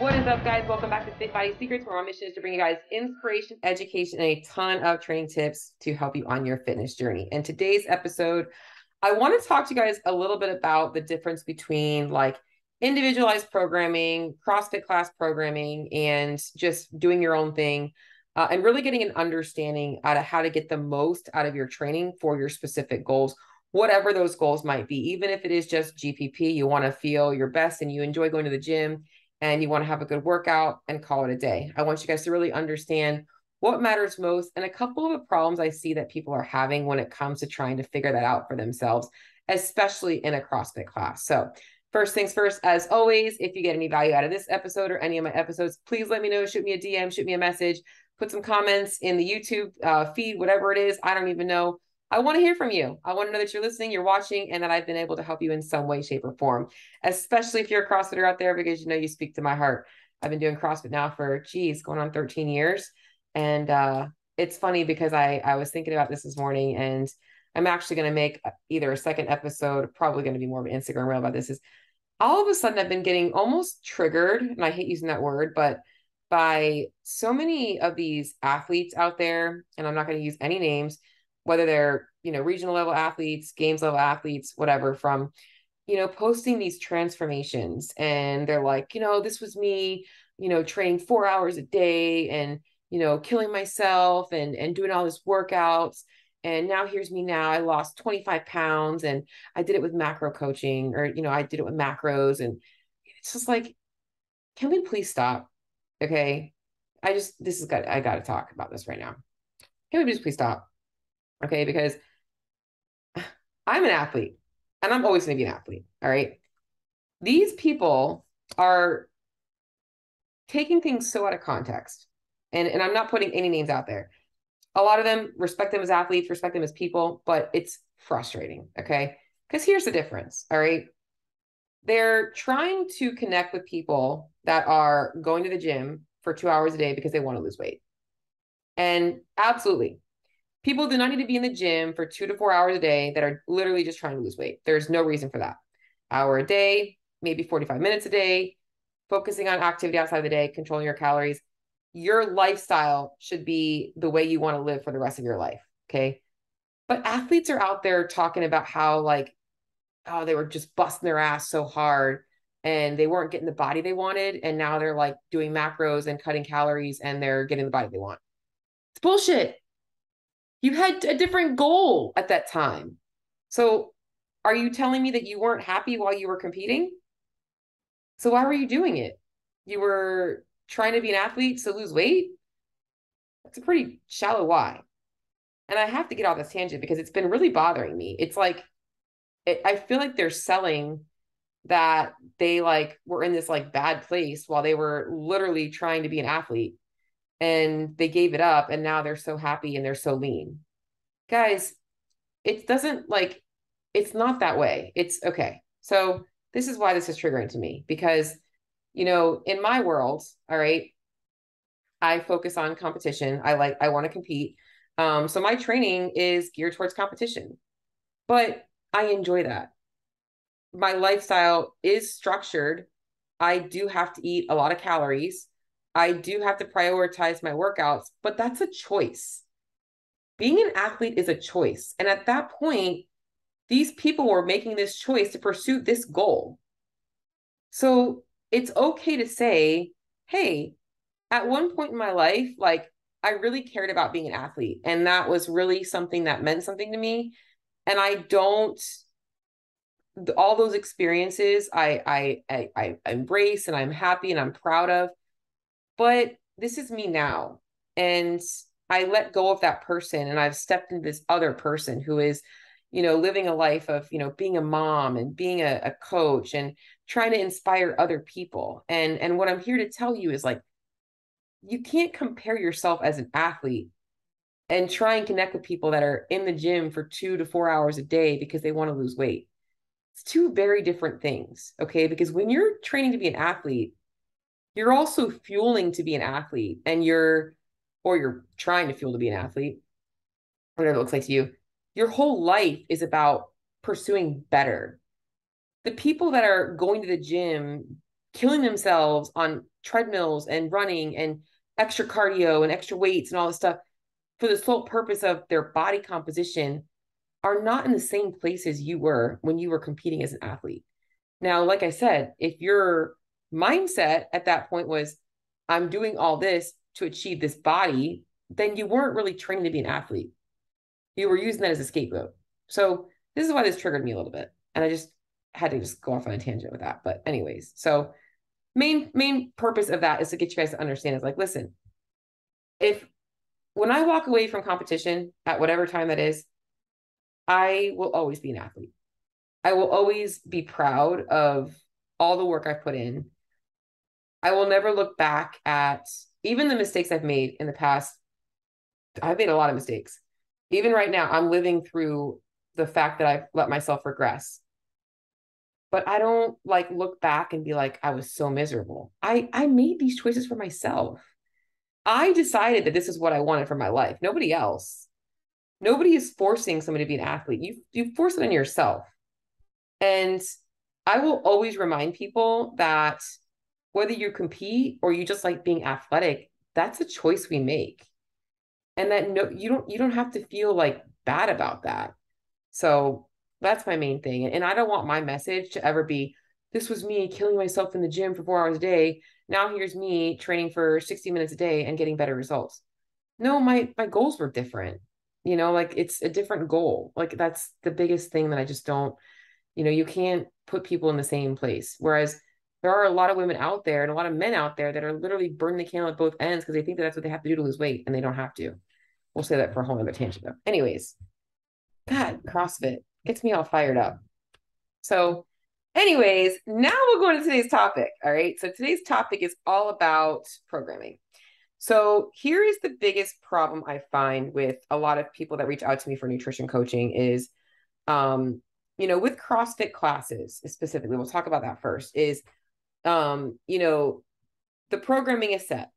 What is up, guys? Welcome back to Fit Body Secrets, where our mission is to bring you guys inspiration, education, and a ton of training tips to help you on your fitness journey. In today's episode, I want to talk to you guys a little bit about the difference between like individualized programming, CrossFit class programming, and just doing your own thing, and really getting an understanding out of how to get the most out of your training for your specific goals, whatever those goals might be. Even if it is just GPP, you want to feel your best and you enjoy going to the gym and you want to have a good workout and call it a day. I want you guys to really understand what matters most. And a couple of the problems I see that people are having when it comes to trying to figure that out for themselves, especially in a CrossFit class. So first things first, as always, if you get any value out of this episode or any of my episodes, please let me know. Shoot me a DM, shoot me a message, put some comments in the YouTube feed, whatever it is. I don't even know. I want to hear from you. I want to know that you're listening, you're watching, and that I've been able to help you in some way, shape, or form, especially if you're a CrossFitter out there, because you know you speak to my heart. I've been doing CrossFit now for, going on 13 years. And it's funny because I was thinking about this morning, and I'm actually going to make either a second episode, probably going to be more of an Instagram reel about this, is all of a sudden I've been getting almost triggered, and I hate using that word, but by so many of these athletes out there, and I'm not going to use any names, whether they're, regional level athletes, games level athletes, whatever, from, posting these transformations. And they're like, this was me, training 4 hours a day and, killing myself and doing all these workouts. And now here's me now. I lost 25 pounds and I did it with macro coaching, or, I did it with macros. And it's just like, can we please stop? Okay. I got to talk about this right now. Can we just please stop? Okay, because I'm an athlete and I'm always going to be an athlete. All right. These people are taking things so out of context, and I'm not putting any names out there. A lot of them, respect them as athletes, respect them as people, but it's frustrating. Okay. Because here's the difference. All right. They're trying to connect with people that are going to the gym for 2 hours a day because they want to lose weight. And absolutely, people do not need to be in the gym for 2 to 4 hours a day that are literally just trying to lose weight. There's no reason for that. Hour a day, maybe 45 minutes a day, focusing on activity outside of the day, controlling your calories. Your lifestyle should be the way you want to live for the rest of your life. Okay. But athletes are out there talking about how like, oh, they were just busting their ass so hard and they weren't getting the body they wanted. And now they're like doing macros and cutting calories and they're getting the body they want. It's bullshit. You had a different goal at that time. So are you telling me that you weren't happy while you were competing? So why were you doing it? You were trying to be an athlete to lose weight? That's a pretty shallow why. And I have to get off this tangent because it's been really bothering me. It's like, I feel like they're selling that they like were in this like bad place while they were literally trying to be an athlete. And they gave it up and now they're so happy and they're so lean. Guys, it doesn't like, it's not that way. It's okay. So this is why this is triggering to me because, in my world, all right, I focus on competition. I want to compete. So my training is geared towards competition, but I enjoy that. My lifestyle is structured. I do have to eat a lot of calories. I do have to prioritize my workouts, but that's a choice. Being an athlete is a choice. And at that point, these people were making this choice to pursue this goal. So it's okay to say, hey, at one point in my life, like I really cared about being an athlete. And that was really something that meant something to me. And all those experiences I embrace and I'm happy and I'm proud of. But this is me now. And I let go of that person and I've stepped into this other person who is, living a life of, being a mom and being a coach and trying to inspire other people. And what I'm here to tell you is like, you can't compare yourself as an athlete and try and connect with people that are in the gym for 2 to 4 hours a day because they want to lose weight. It's two very different things. Okay. Because when you're training to be an athlete, you're also fueling to be an athlete and you're trying to fuel to be an athlete, whatever it looks like to you. Your whole life is about pursuing better. The people that are going to the gym, killing themselves on treadmills and running and extra cardio and extra weights and all this stuff for the sole purpose of their body composition are not in the same place as you were when you were competing as an athlete. Now, like I said, if your mindset at that point was, I'm doing all this to achieve this body, then you weren't really training to be an athlete. You were using that as a scapegoat. So this is why this triggered me a little bit. And I just had to just go off on a tangent with that. But anyways, so main purpose of that is to get you guys to understand is like, listen, if when I walk away from competition at whatever time that is, I will always be an athlete. I will always be proud of all the work I've put in. I will never look back at even the mistakes I've made in the past. I've made a lot of mistakes. Even right now, I'm living through the fact that I've let myself regress. But I don't like look back and be like, I was so miserable. I made these choices for myself. I decided that this is what I wanted for my life. Nobody else. Nobody is forcing somebody to be an athlete. You force it on yourself. And I will always remind people that whether you compete or you just like being athletic, that's a choice we make. And that no, you don't have to feel like bad about that. So that's my main thing. And I don't want my message to ever be, this was me killing myself in the gym for 4 hours a day. Now here's me training for 60 minutes a day and getting better results. No, my goals were different. You know, like it's a different goal. Like that's the biggest thing that I just don't, you know, you can't put people in the same place. Whereas there are a lot of women out there and a lot of men out there that are literally burning the candle at both ends because they think that that's what they have to do to lose weight, and they don't have to. We'll say that for a whole other tangent though. Anyways, God, CrossFit gets me all fired up. So anyways, now we'll go into today's topic. All right. So today's topic is all about programming. So here is the biggest problem I find with a lot of people that reach out to me for nutrition coaching is, you know, with CrossFit classes specifically, we'll talk about that first, is, you know, the programming is set.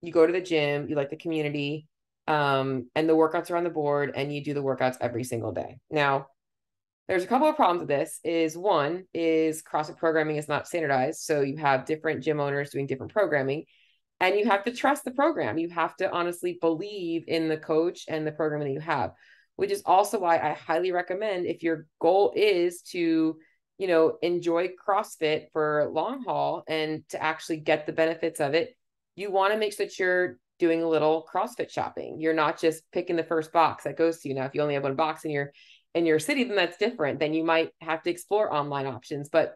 You go to the gym, you like the community, and the workouts are on the board and you do the workouts every single day. Now, there's a couple of problems with this. Is one is CrossFit programming is not standardized. So you have different gym owners doing different programming, and you have to trust the program. You have to honestly believe in the coach and the program that you have, which is also why I highly recommend if your goal is to, you know, enjoy CrossFit for long haul and to actually get the benefits of it, you want to make sure that you're doing a little CrossFit shopping. You're not just picking the first box that goes to you. Now, if you only have one box in your city, then that's different. Then you might have to explore online options, but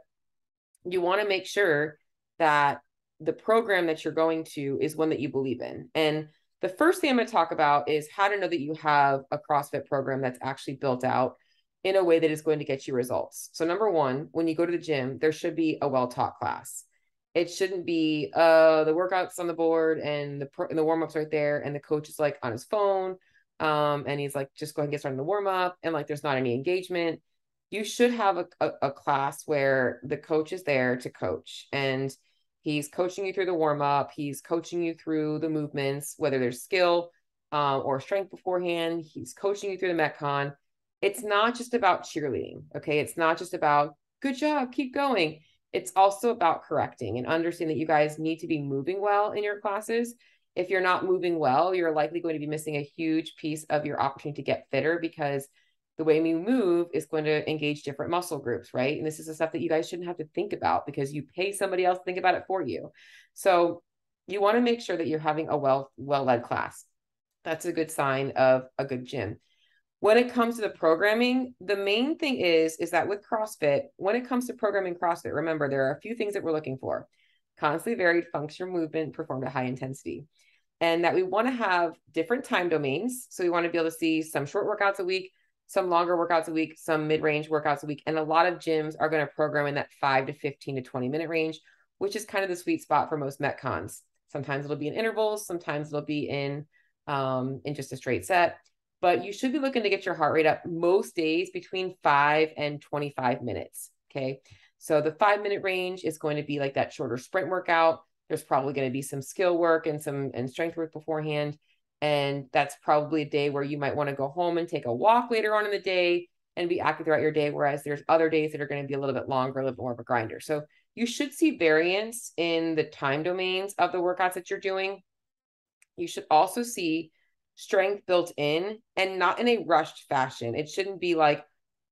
you want to make sure that the program that you're going to is one that you believe in. And the first thing I'm going to talk about is how to know that you have a CrossFit program that's actually built out in a way that is going to get you results. So number one, when you go to the gym, there should be a well-taught class. It shouldn't be the workouts on the board and the warm-ups right there. And the coach is like on his phone. And he's like, just go ahead and get started in the warm-up. And like, there's not any engagement. You should have a class where the coach is there to coach, and he's coaching you through the warm-up. He's coaching you through the movements, whether there's skill or strength beforehand. He's coaching you through the Metcon. It's not just about cheerleading, okay? It's not just about, good job, keep going. It's also about correcting and understanding that you guys need to be moving well in your classes. If you're not moving well, you're likely going to be missing a huge piece of your opportunity to get fitter, because the way we move is going to engage different muscle groups, right? And this is the stuff that you guys shouldn't have to think about because you pay somebody else to think about it for you. So you want to make sure that you're having a well-led class. That's a good sign of a good gym. When it comes to the programming, the main thing is that with CrossFit, when it comes to programming CrossFit, remember, there are a few things that we're looking for. Constantly varied functional movement performed at high intensity. And that we want to have different time domains. So we want to be able to see some short workouts a week, some longer workouts a week, some mid-range workouts a week. And a lot of gyms are going to program in that 5 to 15 to 20 minute range, which is kind of the sweet spot for most Metcons. Sometimes it'll be in intervals. Sometimes it'll be in just a straight set. But you should be looking to get your heart rate up most days between 5 and 25 minutes, okay? So the 5-minute range is going to be like that shorter sprint workout. There's probably going to be some skill work and some strength work beforehand. And that's probably a day where you might want to go home and take a walk later on in the day. and be active throughout your day. Whereas there's other days that are going to be a little bit longer, a little bit more of a grinder. So you should see variance in the time domains of the workouts that you're doing. You should also see strength built in and not in a rushed fashion. It shouldn't be like,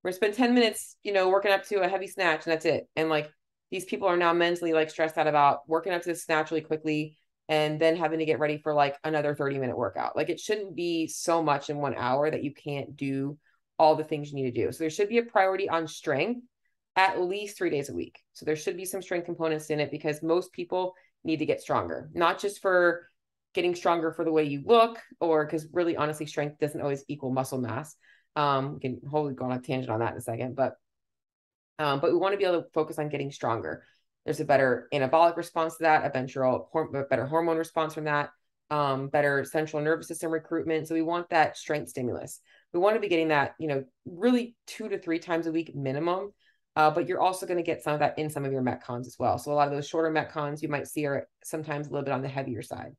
we're spend 10 minutes, you know, working up to a heavy snatch and that's it. And like, these people are now mentally like stressed out about working up to this snatch really quickly and then having to get ready for like another 30-minute workout. Like, it shouldn't be so much in 1 hour that you can't do all the things you need to do. So there should be a priority on strength at least 3 days a week. So there should be some strength components in it because most people need to get stronger, not just for getting stronger for the way you look, or because really honestly, strength doesn't always equal muscle mass. We can wholly go on a tangent on that in a second, but we want to be able to focus on getting stronger. There's a better anabolic response to that, a better hormone response from that, better central nervous system recruitment. So we want that strength stimulus. We want to be getting that, you know, really 2 to 3 times a week minimum. But you're also going to get some of that in some of your Metcons as well. So a lot of those shorter Metcons you might see are sometimes a little bit on the heavier side.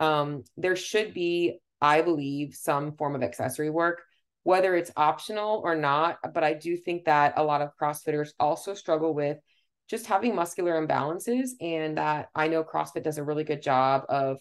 There should be, I believe, some form of accessory work, whether it's optional or not. But I do think that a lot of CrossFitters also struggle with just having muscular imbalances, and that I know CrossFit does a really good job of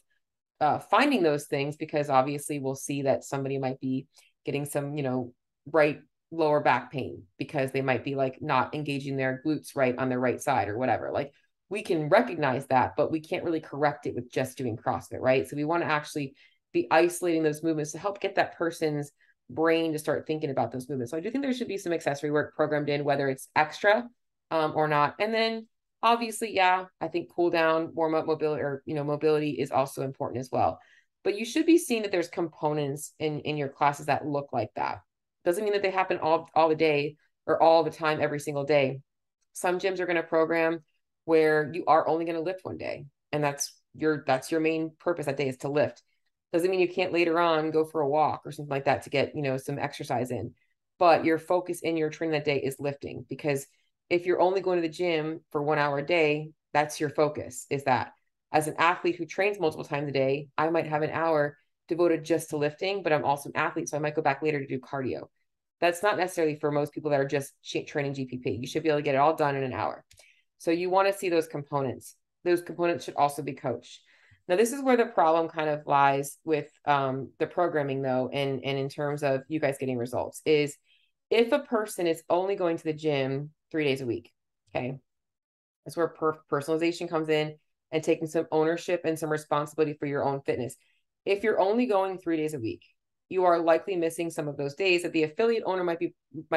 finding those things, because obviously we'll see that somebody might be getting some, you know, right lower back pain because they might be like not engaging their glutes right on their right side or whatever. Like, we can recognize that, but we can't really correct it with just doing CrossFit, right? So we want to actually be isolating those movements to help get that person's brain to start thinking about those movements. So I do think there should be some accessory work programmed in, whether it's extra or not. And then obviously, yeah, I think cool down, warm up, mobility, or, you know, mobility is also important as well. But you should be seeing that there's components in your classes that look like that. Doesn't mean that they happen all the day or all the time, every single day. Some gyms are going to program where you are only going to lift one day, and that's your main purpose that day is to lift. Doesn't mean you can't later on go for a walk or something like that to get, you know, some exercise in, but your focus in your training that day is lifting. Because if you're only going to the gym for 1 hour a day, that's your focus, is that. As an athlete who trains multiple times a day, I might have an hour devoted just to lifting, but I'm also an athlete, so I might go back later to do cardio. That's not necessarily for most people that are just training GPP. You should be able to get it all done in an hour. So you want to see those components. Those components should also be coached. Now, this is where the problem kind of lies with the programming, though, and in terms of you guys getting results, is if a person is only going to the gym 3 days a week, okay, that's where personalization comes in and taking some ownership and some responsibility for your own fitness. If you're only going 3 days a week, you are likely missing some of those days that the affiliate owner might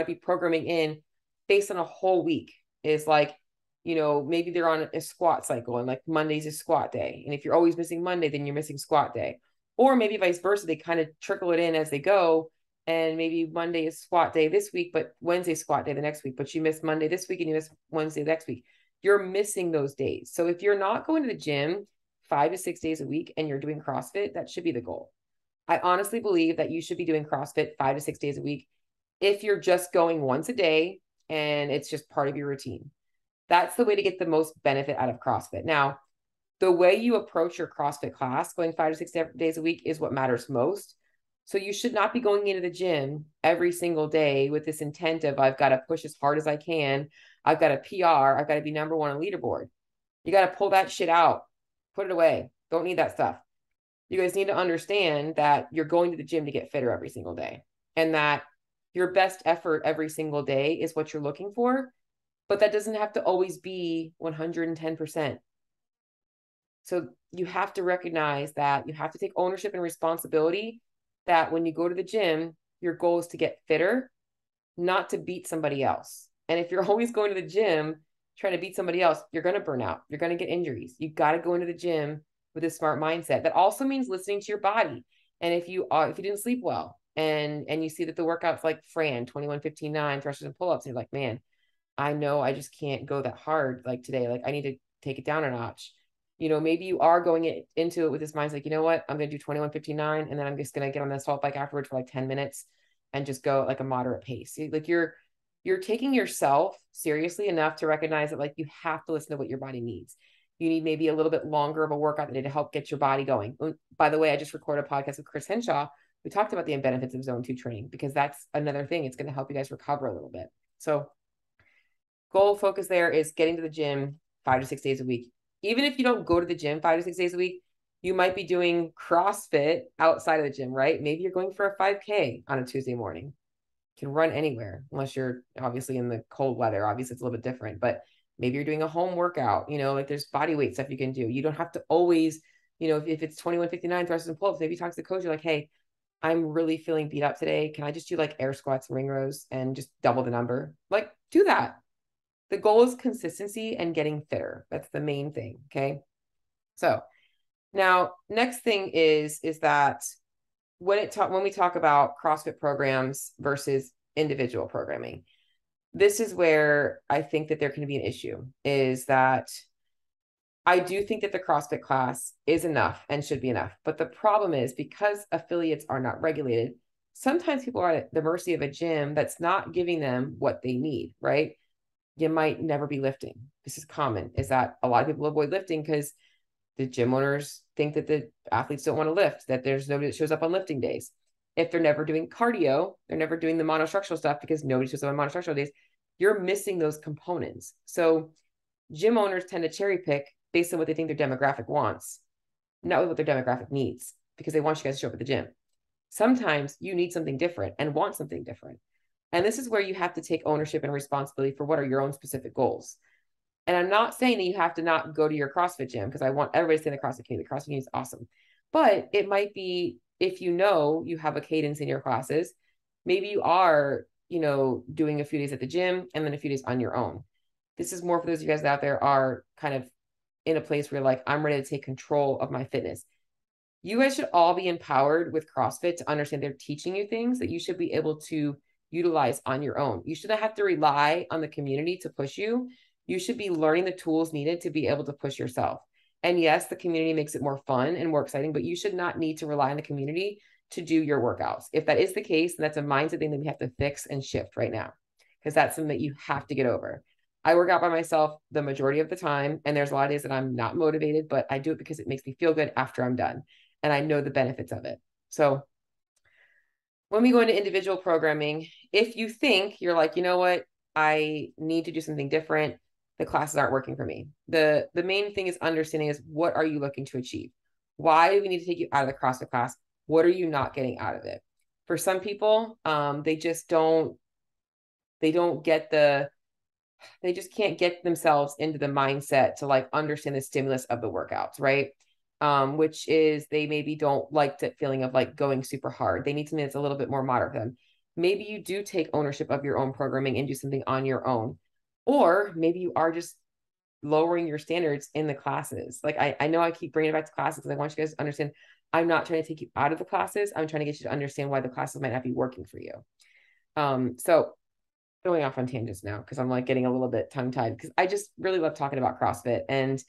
be programming in based on a whole week. Is like, you know, maybe they're on a squat cycle and like Monday's a squat day. And if you're always missing Monday, then you're missing squat day. Or maybe vice versa, they kind of trickle it in as they go. And maybe Monday is squat day this week, but Wednesday's squat day the next week. But you miss Monday this week and you miss Wednesday the next week. You're missing those days. So if you're not going to the gym 5 to 6 days a week and you're doing CrossFit, that should be the goal. I honestly believe that you should be doing CrossFit 5 to 6 days a week if you're just going once a day and it's just part of your routine. That's the way to get the most benefit out of CrossFit. Now, the way you approach your CrossFit class, going 5 to 6 days a week, is what matters most. So you should not be going into the gym every single day with this intent of, I've got to push as hard as I can. I've got a PR. I've got to be number one on leaderboard. You got to pull that shit out, put it away. Don't need that stuff. You guys need to understand that you're going to the gym to get fitter every single day, and that your best effort every single day is what you're looking for. But that doesn't have to always be 110%. So you have to recognize that you have to take ownership and responsibility that when you go to the gym, your goal is to get fitter, not to beat somebody else. And if you're always going to the gym trying to beat somebody else, you're going to burn out. You're going to get injuries. You got to go into the gym with a smart mindset. That also means listening to your body. And if you didn't sleep well and you see that the workouts like Fran, 21-15-9, thrusters and pull-ups, and you're like, man, I know I just can't go that hard like today. Like, I need to take it down a notch. You know, maybe you are going into it with this mindset, like, you know what, I'm going to do 21-15-9. And then I'm just going to get on the assault bike afterwards for like 10 minutes and just go at like a moderate pace. Like, you're taking yourself seriously enough to recognize that, like, you have to listen to what your body needs. You need maybe a little bit longer of a workout today to help get your body going. By the way, I just recorded a podcast with Chris Henshaw we talked about the benefits of zone 2 training, because that's another thing. It's going to help you guys recover a little bit. So goal focus there is getting to the gym 5 to 6 days a week. Even if you don't go to the gym 5 to 6 days a week, you might be doing CrossFit outside of the gym, right? Maybe you're going for a 5K on a Tuesday morning. You can run anywhere, unless you're obviously in the cold weather. Obviously, it's a little bit different, but maybe you're doing a home workout. You know, like there's body weight stuff you can do. You don't have to always, you know, if it's 2159 thrusts and pull-ups, maybe you talk to the coach, you're like, hey, I'm really feeling beat up today. Can I just do like air squats and ring rows and just double the number? Like, do that. The goal is consistency and getting fitter. That's the main thing. Okay. So now next thing is that when we talk about CrossFit programs versus individual programming, this is where I think that there can be an issue, is that I do think that the CrossFit class is enough and should be enough. But the problem is, because affiliates are not regulated, sometimes people are at the mercy of a gym that's not giving them what they need, right? You might never be lifting. This is common, is that a lot of people avoid lifting because the gym owners think that the athletes don't want to lift, that there's nobody that shows up on lifting days. If they're never doing cardio, they're never doing the monostructural stuff because nobody shows up on monostructural days. You're missing those components. So gym owners tend to cherry pick based on what they think their demographic wants, not what their demographic needs, because they want you guys to show up at the gym. Sometimes you need something different and want something different. And this is where you have to take ownership and responsibility for what are your own specific goals. And I'm not saying that you have to not go to your CrossFit gym, because I want everybody to stay in the CrossFit community. The CrossFit community is awesome. But it might be, if you know you have a cadence in your classes, maybe you are, you know, doing a few days at the gym and then a few days on your own. This is more for those of you guys out there are kind of in a place where like, I'm ready to take control of my fitness. You guys should all be empowered with CrossFit to understand they're teaching you things that you should be able to utilize on your own. You shouldn't have to rely on the community to push you. You should be learning the tools needed to be able to push yourself. And yes, the community makes it more fun and more exciting, but you should not need to rely on the community to do your workouts. If that is the case, then that's a mindset thing that we have to fix and shift right now, because that's something that you have to get over. I work out by myself the majority of the time, and there's a lot of days that I'm not motivated, but I do it because it makes me feel good after I'm done, and I know the benefits of it. So when we go into individual programming, if you think you're like, you know what, I need to do something different, the classes aren't working for me. The main thing is understanding is, what are you looking to achieve? Why do we need to take you out of the CrossFit class? What are you not getting out of it? For some people, they just can't get themselves into the mindset to like understand the stimulus of the workouts, right? Which is, they maybe don't like that feeling of like going super hard. They need something that's a little bit more moderate for them. Maybe you do take ownership of your own programming and do something on your own. Or maybe you are just lowering your standards in the classes. Like I know I keep bringing it back to classes because I want you guys to understand, I'm not trying to take you out of the classes. I'm trying to get you to understand why the classes might not be working for you. So going off on tangents now, because I'm like getting a little bit tongue tied, because I just really love talking about CrossFit, and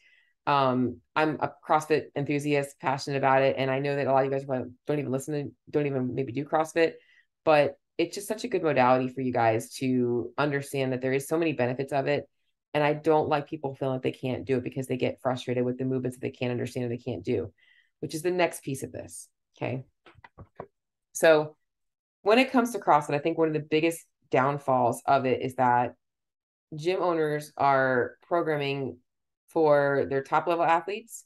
I'm a CrossFit enthusiast, passionate about it. And I know that a lot of you guys don't even listen to, don't even maybe do CrossFit, but it's just such a good modality for you guys to understand that there is so many benefits of it. And I don't like people feeling that they can't do it because they get frustrated with the movements that they can't understand or they can't do, which is the next piece of this. Okay. So when it comes to CrossFit, I think one of the biggest downfalls of it is that gym owners are programming for their top level athletes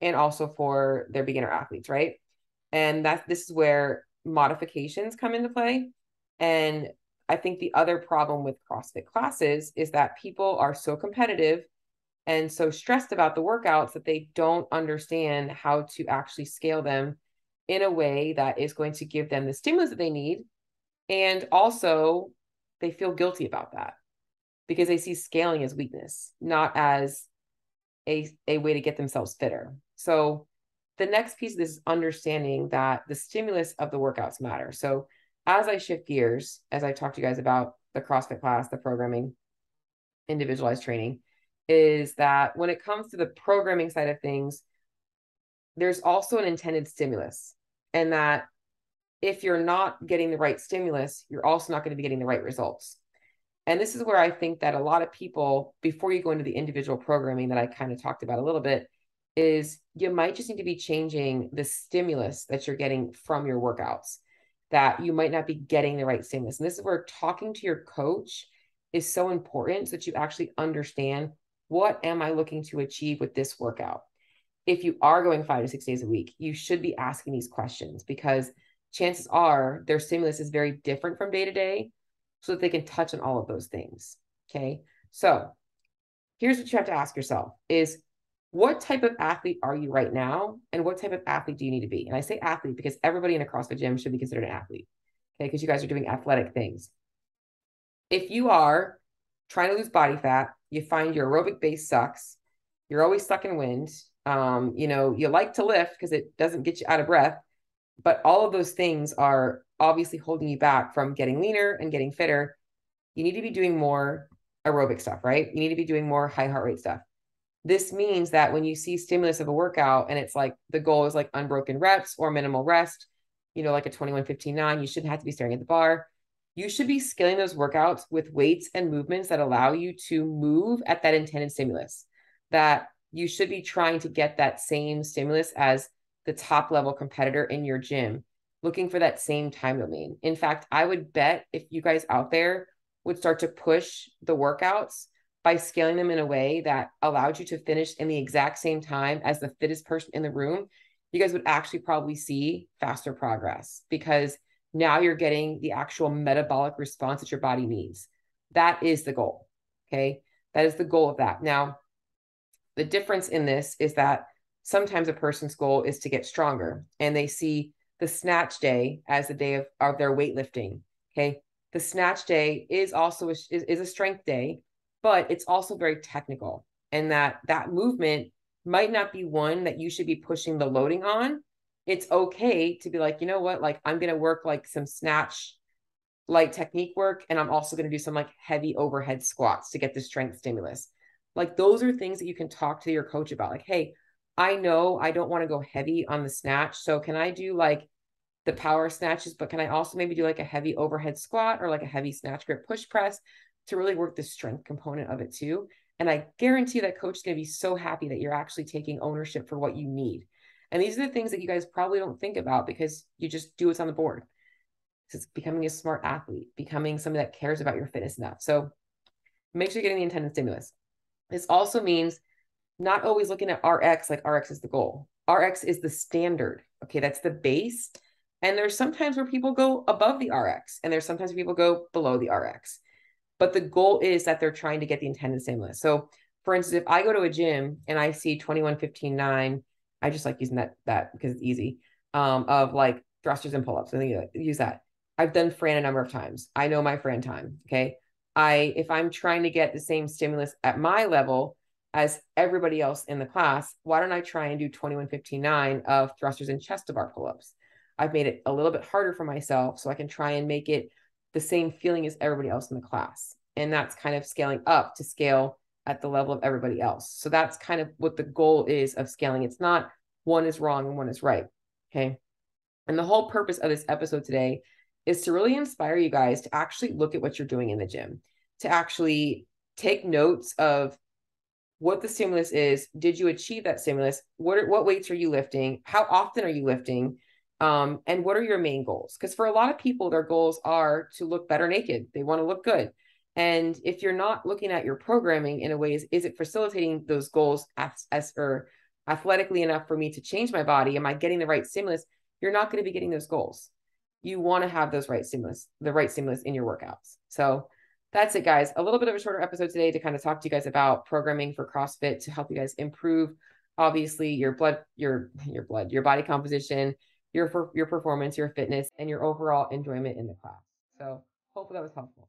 and also for their beginner athletes, right? And this is where modifications come into play. And I think the other problem with CrossFit classes is that people are so competitive and so stressed about the workouts that they don't understand how to actually scale them in a way that is going to give them the stimulus that they need. And also they feel guilty about that because they see scaling as weakness, not as a way to get themselves fitter. So the next piece of this is understanding that the stimulus of the workouts matter. So as I shift gears, as I talk to you guys about the CrossFit class, the programming, individualized training, is that when it comes to the programming side of things, there's also an intended stimulus, and that if you're not getting the right stimulus, you're also not going to be getting the right results. And this is where I think that a lot of people, before you go into the individual programming that I kind of talked about a little bit, is you might just need to be changing the stimulus that you're getting from your workouts. that you might not be getting the right stimulus. And this is where talking to your coach is so important, so that you actually understand, what am I looking to achieve with this workout? If you are going 5 to 6 days a week, you should be asking these questions, because chances are their stimulus is very different from day to day, so that they can touch on all of those things. Okay. So here's what you have to ask yourself is, what type of athlete are you right now? And what type of athlete do you need to be? And I say athlete because everybody in a CrossFit gym should be considered an athlete. Okay. Because you guys are doing athletic things. If you are trying to lose body fat, you find your aerobic base sucks. You're always stuck in wind. You know, you like to lift because it doesn't get you out of breath, but all of those things are obviously holding you back from getting leaner and getting fitter. You need to be doing more aerobic stuff, right? You need to be doing more high heart rate stuff. This means that when you see stimulus of a workout and it's like, the goal is like unbroken reps or minimal rest, you know, like a 21-15-9, you shouldn't have to be staring at the bar. You should be scaling those workouts with weights and movements that allow you to move at that intended stimulus, that you should be trying to get that same stimulus as the top level competitor in your gym, looking for that same time domain. In fact, I would bet if you guys out there would start to push the workouts by scaling them in a way that allowed you to finish in the exact same time as the fittest person in the room, you guys would actually probably see faster progress, because now you're getting the actual metabolic response that your body needs. That is the goal. Okay. That is the goal of that. Now, the difference in this is that sometimes a person's goal is to get stronger, and they see the snatch day as the day of their weightlifting. Okay. The snatch day is also a strength day, but it's also very technical, and that movement might not be one that you should be pushing the loading on. It's okay to be like, you know what, like I'm going to work like some snatch light technique work. And I'm also going to do some like heavy overhead squats to get the strength stimulus. Like those are things that you can talk to your coach about. Like, hey, I know I don't want to go heavy on the snatch. So can I do like the power snatches, but can I also maybe do like a heavy overhead squat or like a heavy snatch grip push press to really work the strength component of it too? And I guarantee that coach is going to be so happy that you're actually taking ownership for what you need. And these are the things that you guys probably don't think about because you just do what's on the board. It's becoming a smart athlete, becoming someone that cares about your fitness enough. So make sure you're getting the intended stimulus. This also means not always looking at RX, like RX is the goal. RX is the standard. Okay. That's the base. And there's sometimes where people go above the RX, and there's sometimes people go below the RX, but the goal is that they're trying to get the intended stimulus. So for instance, if I go to a gym and I see 21-15-9, I just like using that because it's easy, of like thrusters and pull-ups. I think you use that. I've done Fran a number of times. I know my Fran time. Okay. If I'm trying to get the same stimulus at my level as everybody else in the class, why don't I try and do 21-15-9 of thrusters and chest to bar pull-ups? I've made it a little bit harder for myself so I can try and make it the same feeling as everybody else in the class. And that's kind of scaling up to scale at the level of everybody else. So that's kind of what the goal is of scaling. It's not one is wrong and one is right. Okay. And the whole purpose of this episode today is to really inspire you guys to actually look at what you're doing in the gym, to actually take notes of what the stimulus is. Did you achieve that stimulus? What weights are you lifting? How often are you lifting? And what are your main goals? Because for a lot of people, their goals are to look better naked. They want to look good. And if you're not looking at your programming in a way, is it facilitating those goals or athletically enough for me to change my body? Am I getting the right stimulus? You're not going to be getting those goals. You want to have those right stimulus, the right stimulus in your workouts. So that's it, guys. A little bit of a shorter episode today to kind of talk to you guys about programming for CrossFit to help you guys improve, obviously, your body composition, your performance, your fitness, and your overall enjoyment in the class. So hopefully that was helpful.